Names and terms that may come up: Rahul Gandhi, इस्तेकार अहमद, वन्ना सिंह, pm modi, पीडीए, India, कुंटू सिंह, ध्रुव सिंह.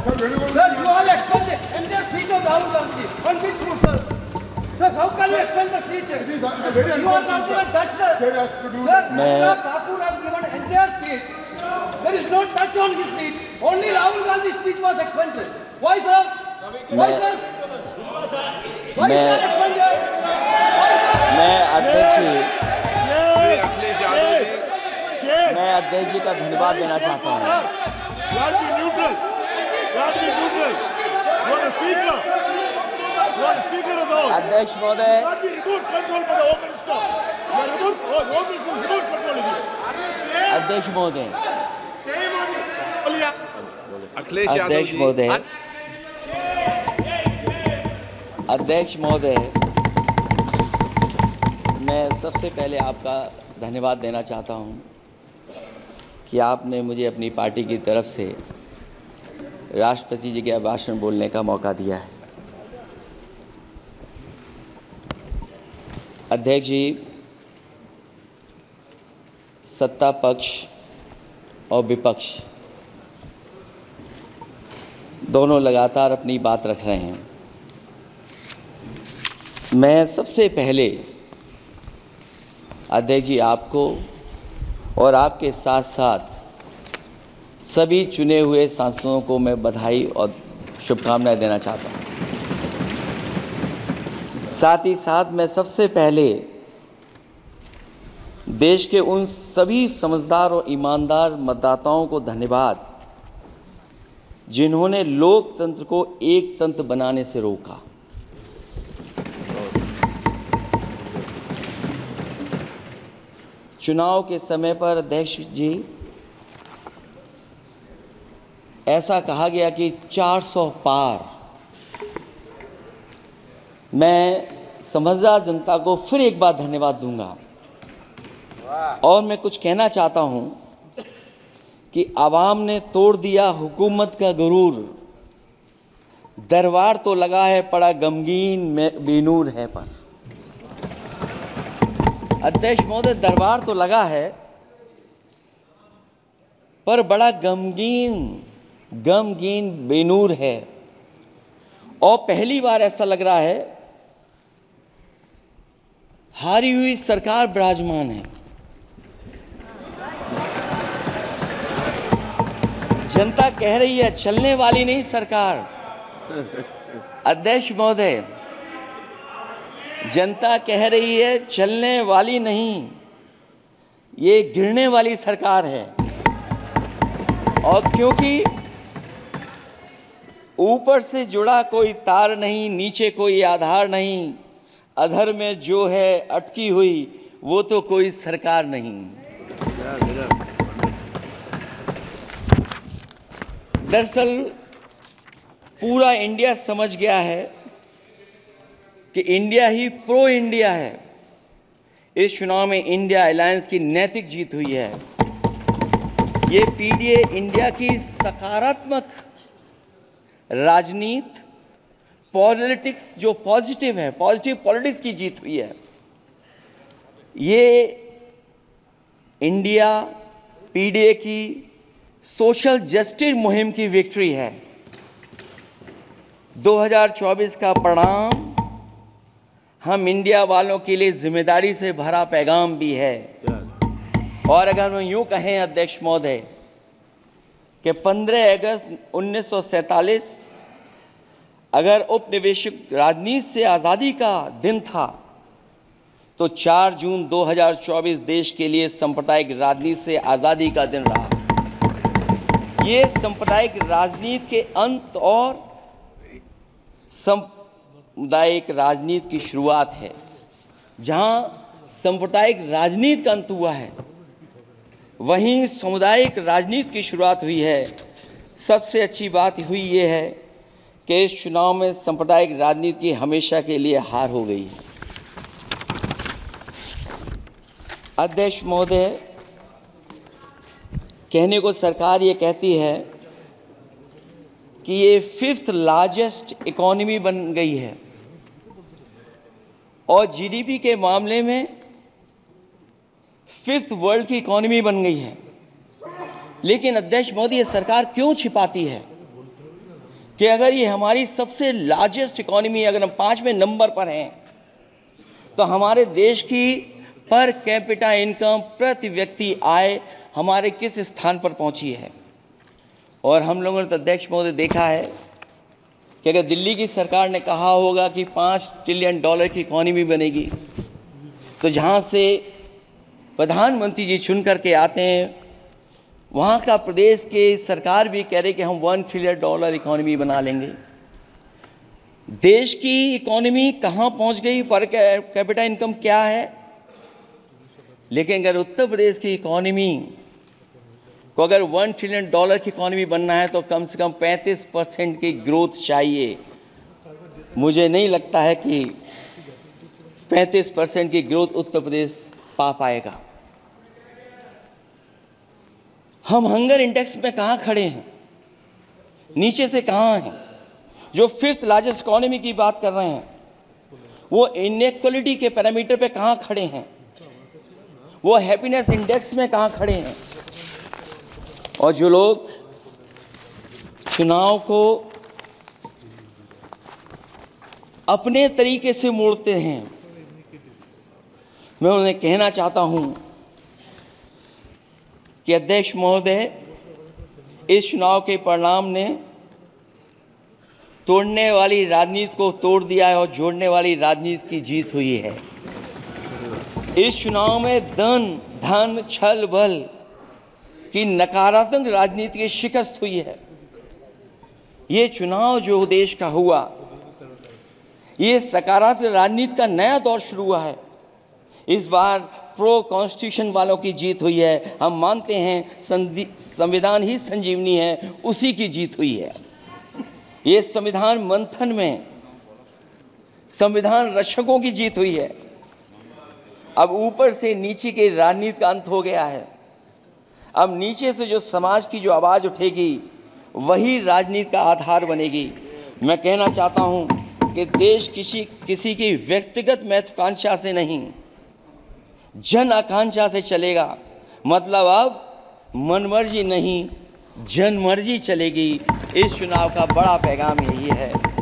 Sir, you all expend the entire speech of Rahul Gandhi on which route, sir? Sir, how can you expend the speech? You are not even touched, sir. Sir, Thakur has given entire speech. There is no touch on his speech. Only Rahul Gandhi's speech was expended. Why, sir? Why, sir? Why, sir, expended? Why, sir? मैं अध्यक्ष जी का धन्यवाद देना चाहता हूँ। अध्यक्ष महोदय, मैं सबसे पहले आपका धन्यवाद देना चाहता हूँ कि आपने मुझे अपनी पार्टी की तरफ से राष्ट्रपति जी के भाषण बोलने का मौका दिया है। अध्यक्ष जी, सत्ता पक्ष और विपक्ष दोनों लगातार अपनी बात रख रहे हैं। मैं सबसे पहले अध्यक्ष जी आपको और आपके साथ साथ सभी चुने हुए सांसदों को मैं बधाई और शुभकामनाएं देना चाहता हूं। साथ ही साथ मैं सबसे पहले देश के उन सभी समझदार और ईमानदार मतदाताओं को धन्यवाद जिन्होंने लोकतंत्र को एक तंत्र बनाने से रोका। चुनाव के समय पर अध्यक्ष जी ऐसा कहा गया कि 400 पार। मैं समझदार जनता को फिर एक बार धन्यवाद दूंगा और मैं कुछ कहना चाहता हूं कि आवाम ने तोड़ दिया हुकूमत का गुरूर, दरबार तो लगा है पड़ा गमगीन में बेनूर है पर। अध्यक्ष महोदय, दरबार तो लगा है पर बड़ा गमगीन बेनूर है और पहली बार ऐसा लग रहा है हारी हुई सरकार विराजमान है। जनता कह रही है चलने वाली नहीं सरकार। अध्यक्ष महोदय, जनता कह रही है चलने वाली नहीं, ये गिरने वाली सरकार है। और क्योंकि ऊपर से जुड़ा कोई तार नहीं, नीचे कोई आधार नहीं, अधर में जो है अटकी हुई वो तो कोई सरकार नहीं। दरअसल पूरा इंडिया समझ गया है कि इंडिया ही प्रो इंडिया है। इस चुनाव में इंडिया अलायंस की नैतिक जीत हुई है। ये पीडीए इंडिया की सकारात्मक राजनीति पॉलिटिक्स जो पॉजिटिव है, पॉजिटिव पॉलिटिक्स की जीत हुई है। ये इंडिया पीडीए की सोशल जस्टिस मुहिम की विक्ट्री है। 2024 का परिणाम हम इंडिया वालों के लिए जिम्मेदारी से भरा पैगाम भी है। और अगर हम यूँ कहें अध्यक्ष महोदय कि 15 अगस्त 1947 अगर उपनिवेशिक राजनीति से आज़ादी का दिन था तो 4 जून 2024 देश के लिए सांप्रदायिक राजनीति से आज़ादी का दिन रहा। ये सांप्रदायिक राजनीति के अंत और सांप्रदायिक राजनीति की शुरुआत है। जहां सांप्रदायिक राजनीति का अंत हुआ है वहीं सामुदायिक राजनीति की शुरुआत हुई है। सबसे अच्छी बात हुई ये है कि इस चुनाव में सांप्रदायिक राजनीति की हमेशा के लिए हार हो गई है। अध्यक्ष महोदय, कहने को सरकार ये कहती है कि ये 5th लार्जेस्ट इकोनॉमी बन गई है और जीडीपी के मामले में 5th वर्ल्ड की इकोनॉमी बन गई है। लेकिन अध्यक्ष मोदी, ये सरकार क्यों छिपाती है? कि अगर ये हमारी सबसे लार्जेस्ट इकोनॉमी है, अगर हम 5वें नंबर पर हैं, तो हमारे देश की पर कैपिटा इनकम, प्रति व्यक्ति आय हमारे किस स्थान पर पहुंची है। और हम लोगों ने तो अध्यक्ष महोदय देखा है कि अगर दिल्ली की सरकार ने कहा होगा कि $5 ट्रिलियन की इकोनॉमी बनेगी, तो जहां से प्रधानमंत्री जी चुन करके आते हैं वहाँ का प्रदेश के सरकार भी कह रही कि हम $1 ट्रिलियन इकोनॉमी बना लेंगे। देश की इकोनॉमी कहाँ पहुँच गई, पर कैपिटा इनकम क्या है, लेकिन अगर उत्तर प्रदेश की इकोनॉमी को अगर $1 ट्रिलियन की इकोनॉमी बनना है तो कम से कम 35% की ग्रोथ चाहिए। मुझे नहीं लगता है कि 35% की ग्रोथ उत्तर प्रदेश पा पाएगा। हम हंगर इंडेक्स में कहाँ खड़े हैं, नीचे से कहाँ हैं। जो 5th लार्जेस्ट इकोनॉमी की बात कर रहे हैं वो इनइक्वालिटी के पैरामीटर पे कहाँ खड़े हैं, वो हैप्पीनेस इंडेक्स में कहाँ खड़े हैं। और जो लोग चुनाव को अपने तरीके से मोड़ते हैं, मैं उन्हें कहना चाहता हूँ कि अध्यक्ष महोदय, इस चुनाव के परिणाम ने तोड़ने वाली राजनीति को तोड़ दिया है और जोड़ने वाली राजनीति की जीत हुई है। इस चुनाव में धन छल बल की नकारात्मक राजनीति की शिकस्त हुई है। ये चुनाव जो देश का हुआ, ये सकारात्मक राजनीति का नया दौर शुरू हुआ है। इस बार प्रो कॉन्स्टिट्यूशन वालों की जीत हुई है। हम मानते हैं संविधान ही संजीवनी है, उसी की जीत हुई है। ये संविधान मंथन में संविधान रक्षकों की जीत हुई है। अब ऊपर से नीचे की राजनीति का अंत हो गया है। अब नीचे से जो समाज की जो आवाज़ उठेगी वही राजनीति का आधार बनेगी। मैं कहना चाहता हूँ कि देश किसी की व्यक्तिगत महत्वाकांक्षा से नहीं, जन आकांक्षा से चलेगा। मतलब अब मनमर्जी नहीं, जनमर्जी चलेगी। इस चुनाव का बड़ा पैगाम यही है।